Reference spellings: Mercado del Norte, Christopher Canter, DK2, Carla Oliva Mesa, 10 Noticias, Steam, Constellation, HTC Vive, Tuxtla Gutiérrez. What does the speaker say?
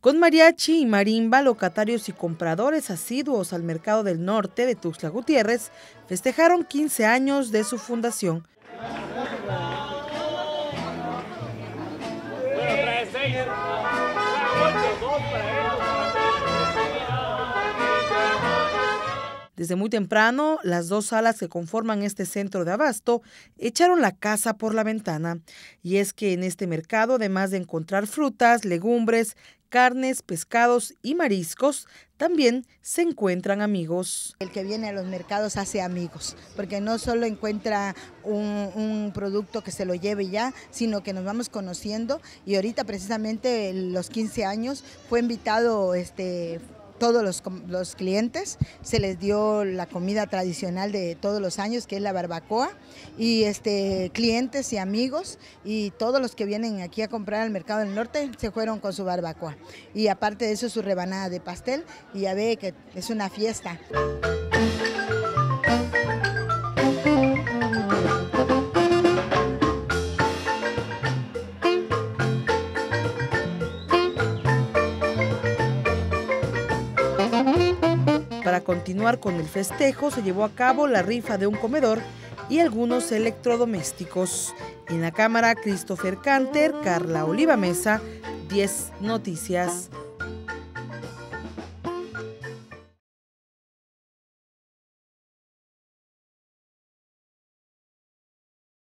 Con mariachi y marimba, locatarios y compradores asiduos al Mercado del Norte de Tuxtla Gutiérrez festejaron 15 años de su fundación. Desde muy temprano, las dos salas que conforman este centro de abasto echaron la casa por la ventana. Y es que en este mercado, además de encontrar frutas, legumbres, carnes, pescados y mariscos, también se encuentran amigos. El que viene a los mercados hace amigos, porque no solo encuentra un producto que se lo lleve ya, sino que nos vamos conociendo, y ahorita precisamente los 15 años fue invitado todos los clientes, se les dio la comida tradicional de todos los años, que es la barbacoa, y clientes y amigos, y todos los que vienen aquí a comprar al Mercado del Norte se fueron con su barbacoa, y aparte de eso su rebanada de pastel, y ya ve que es una fiesta. Para continuar con el festejo, se llevó a cabo la rifa de un comedor y algunos electrodomésticos. En la cámara, Christopher Canter, Carla Oliva Mesa, 10 Noticias.